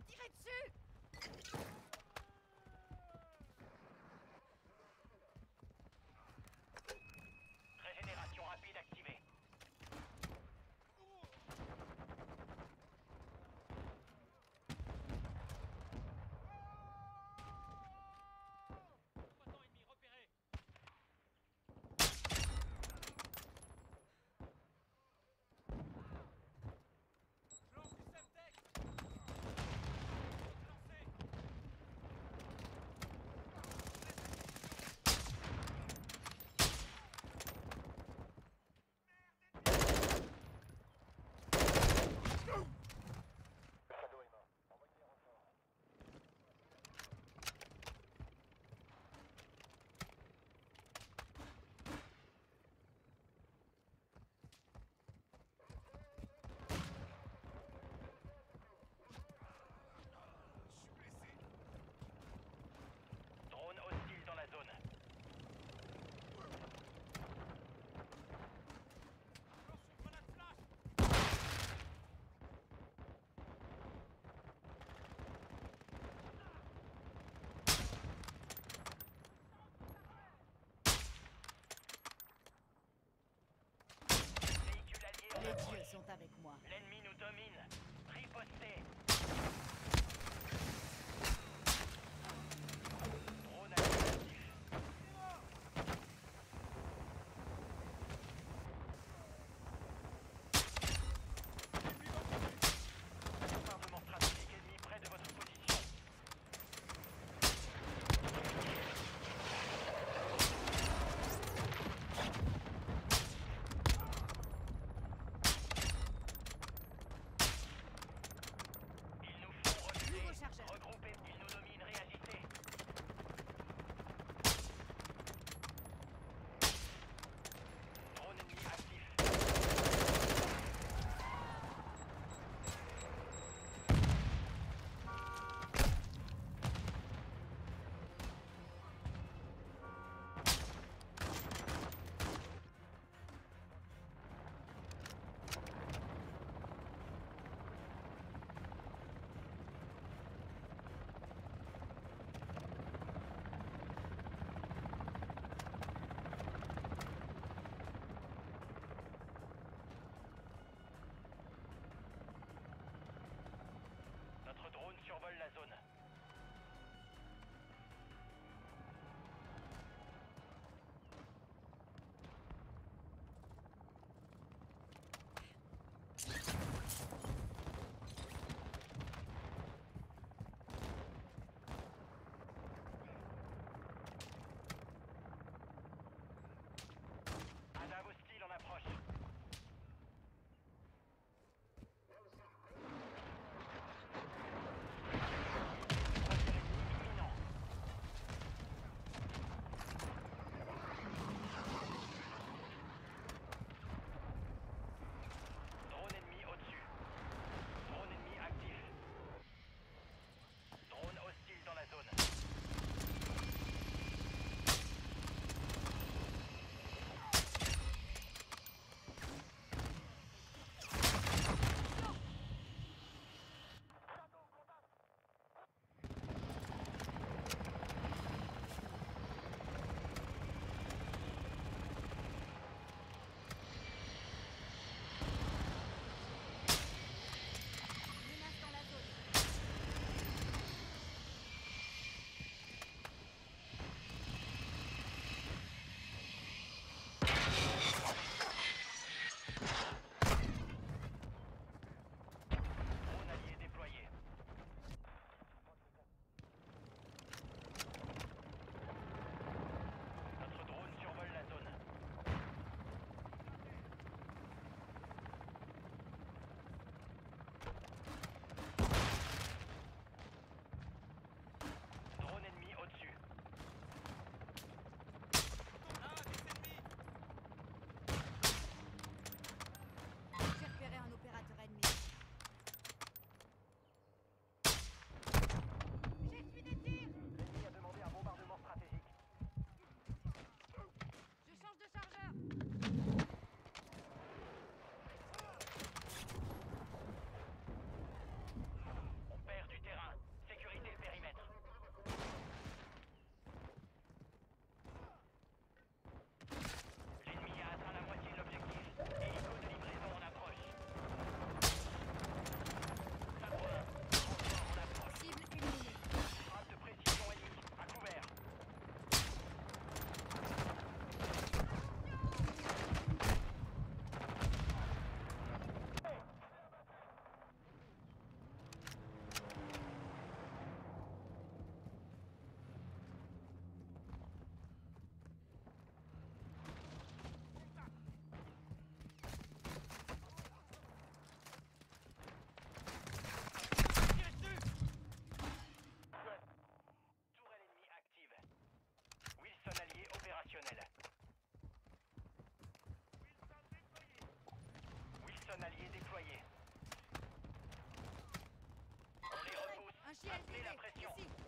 fait tirer dessus! Régénération rapide activée. Les dieux sont avec moi. L'ennemi nous domine. Ripostez. Regroupez, il nous domine, réagissez. Drone ennemi actif. Notre drone survole la zone. Adam hostile en approche. Maintenez la pression. Ici.